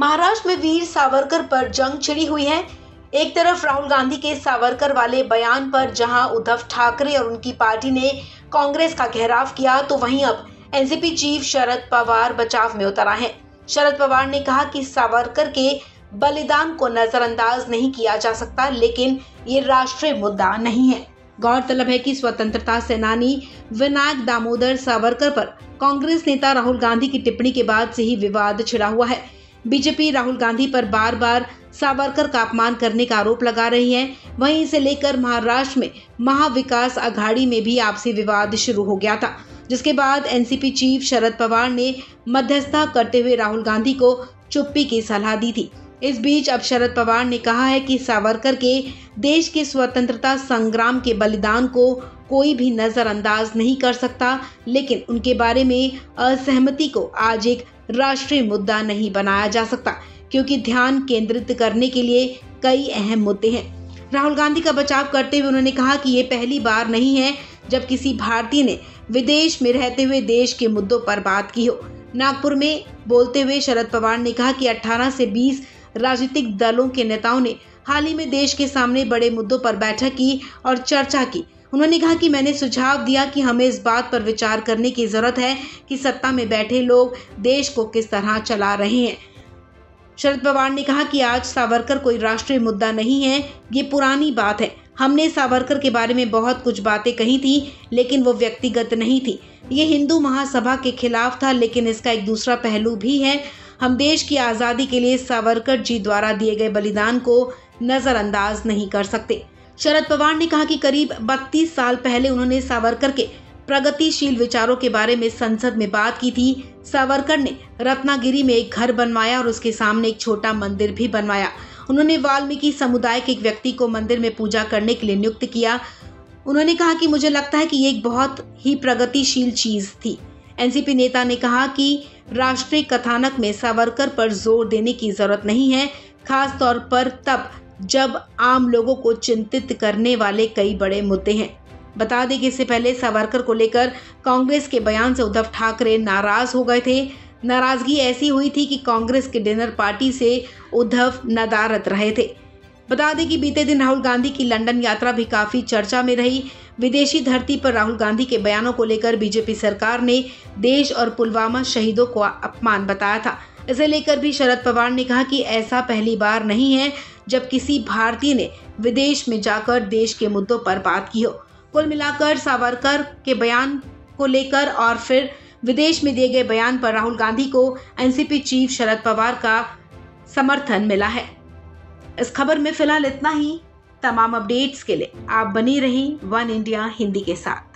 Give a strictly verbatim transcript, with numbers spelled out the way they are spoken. महाराष्ट्र में वीर सावरकर पर जंग छिड़ी हुई है। एक तरफ राहुल गांधी के सावरकर वाले बयान पर जहां उद्धव ठाकरे और उनकी पार्टी ने कांग्रेस का घेराव किया, तो वहीं अब एनसीपी चीफ शरद पवार बचाव में उतरा है। शरद पवार ने कहा कि सावरकर के बलिदान को नजरअंदाज नहीं किया जा सकता, लेकिन ये राष्ट्रीय मुद्दा नहीं है। गौरतलब है कि स्वतंत्रता सेनानी विनायक दामोदर सावरकर पर कांग्रेस नेता राहुल गांधी की टिप्पणी के बाद से ही विवाद छिड़ा हुआ है। बीजेपी राहुल गांधी पर बार बार सावरकर का अपमान करने का आरोप लगा रही है। वहीं इसे लेकर महाराष्ट्र में महाविकास अघाड़ी में भी आपसी विवाद शुरू हो गया था, जिसके बाद एनसीपी चीफ शरद पवार ने मध्यस्थता करते हुए राहुल गांधी को चुप्पी की सलाह दी थी। इस बीच अब शरद पवार ने कहा है कि सावरकर के देश के स्वतंत्रता संग्राम के बलिदान को कोई भी नजरअंदाज नहीं कर सकता, लेकिन उनके बारे में असहमति को आज एक राष्ट्रीय मुद्दा नहीं बनाया जा सकता, क्योंकि ध्यान केंद्रित करने के लिए कई अहम मुद्दे हैं। राहुल गांधी का बचाव करते हुए उन्होंने कहा कि ये पहली बार नहीं है जब किसी भारतीय ने विदेश में रहते हुए देश के मुद्दों पर बात की हो। नागपुर में बोलते हुए शरद पवार ने कहा कि अठारह से बीस राजनीतिक दलों के नेताओं ने हाल ही में देश के सामने बड़े मुद्दों पर बैठक की और चर्चा की। उन्होंने कहा कि मैंने सुझाव दिया कि हमें इस बात पर विचार करने की जरूरत है कि सत्ता में बैठे लोग देश को किस तरह चला रहे हैं। शरद पवार ने कहा कि आज सावरकर कोई राष्ट्रीय मुद्दा नहीं है, ये पुरानी बात है। हमने सावरकर के बारे में बहुत कुछ बातें कही थी, लेकिन वो व्यक्तिगत नहीं थी। ये हिंदू महासभा के खिलाफ था, लेकिन इसका एक दूसरा पहलू भी है। हम देश की आज़ादी के लिए सावरकर जी द्वारा दिए गए बलिदान को नज़रअंदाज नहीं कर सकते। शरद पवार ने कहा कि करीब बत्तीस साल पहले उन्होंने सावरकर के प्रगतिशील विचारों के बारे में संसद में बात की थी। सावरकर ने रत्नागिरी में एक घर बनवाया और उसके सामने एक छोटा मंदिर भी बनवाया। उन्होंने वाल्मीकि समुदाय के एक व्यक्ति को मंदिर में पूजा करने के लिए नियुक्त किया। उन्होंने कहा कि मुझे लगता है कि ये एक बहुत ही प्रगतिशील चीज थी। एनसीपी नेता ने कहा कि राष्ट्रीय कथानक में सावरकर पर जोर देने की जरूरत नहीं है, खास तौर पर तब जब आम लोगों को चिंतित करने वाले कई बड़े मुद्दे हैं। बता दें कि इससे पहले सावरकर को लेकर कांग्रेस के बयान से उद्धव ठाकरे नाराज हो गए थे। नाराजगी ऐसी हुई थी कि कांग्रेस के डिनर पार्टी से उद्धव नदारद रहे थे। बता दें कि बीते दिन राहुल गांधी की लंदन यात्रा भी काफी चर्चा में रही। विदेशी धरती पर राहुल गांधी के बयानों को लेकर बीजेपी सरकार ने देश और पुलवामा शहीदों को अपमान बताया था। इसे लेकर भी शरद पवार ने कहा कि ऐसा पहली बार नहीं है जब किसी भारतीय ने विदेश में जाकर देश के मुद्दों पर बात की हो। कुल मिलाकर सावरकर के बयान को लेकर और फिर विदेश में दिए गए बयान पर राहुल गांधी को एनसीपी चीफ शरद पवार का समर्थन मिला है। इस खबर में फिलहाल इतना ही। तमाम अपडेट्स के लिए आप बने रहें वन इंडिया हिंदी के साथ।